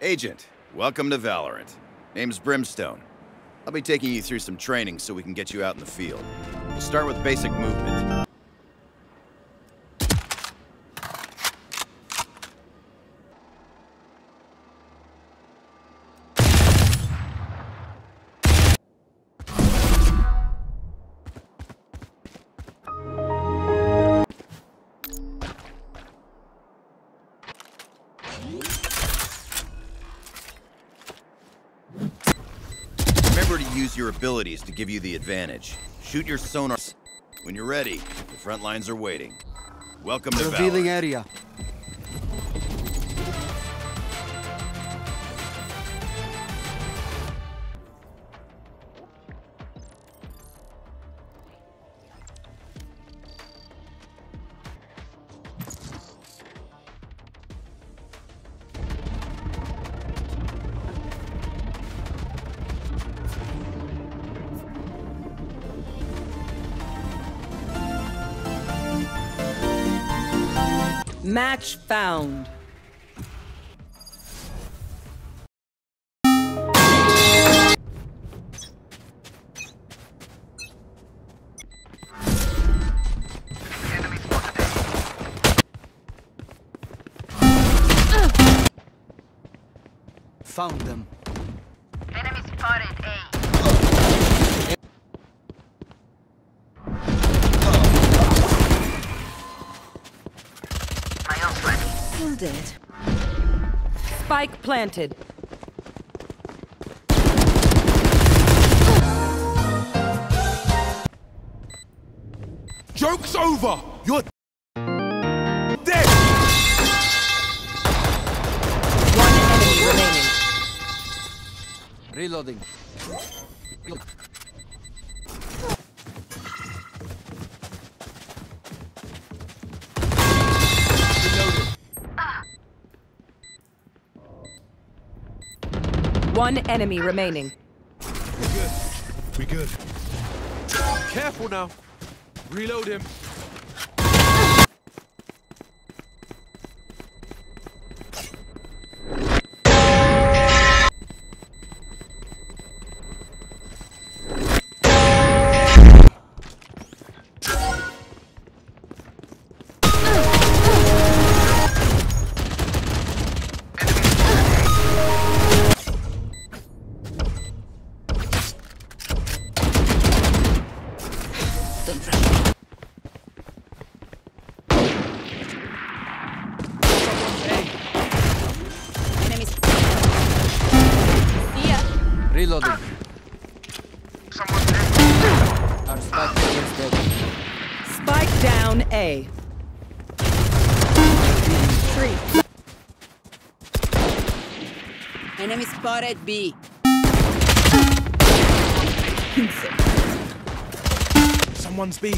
Agent, welcome to Valorant. Name's Brimstone. I'll be taking you through some training so we can get you out in the field. We'll start with basic movement. Remember to use your abilities to give you the advantage. Shoot your sonar. When you're ready, the front lines are waiting. Welcome to Valorant. Revealing area. Match found. Found them. Enemy spotted A. Dead. Spike planted. Joke's over! You're dead! One enemy remaining. Reloading. One enemy remaining. We good. Careful now. Reload him. Reloading. Someone's dead. Our spike is dead. Spike down A. Retreat. Enemy spotted B. Someone's B.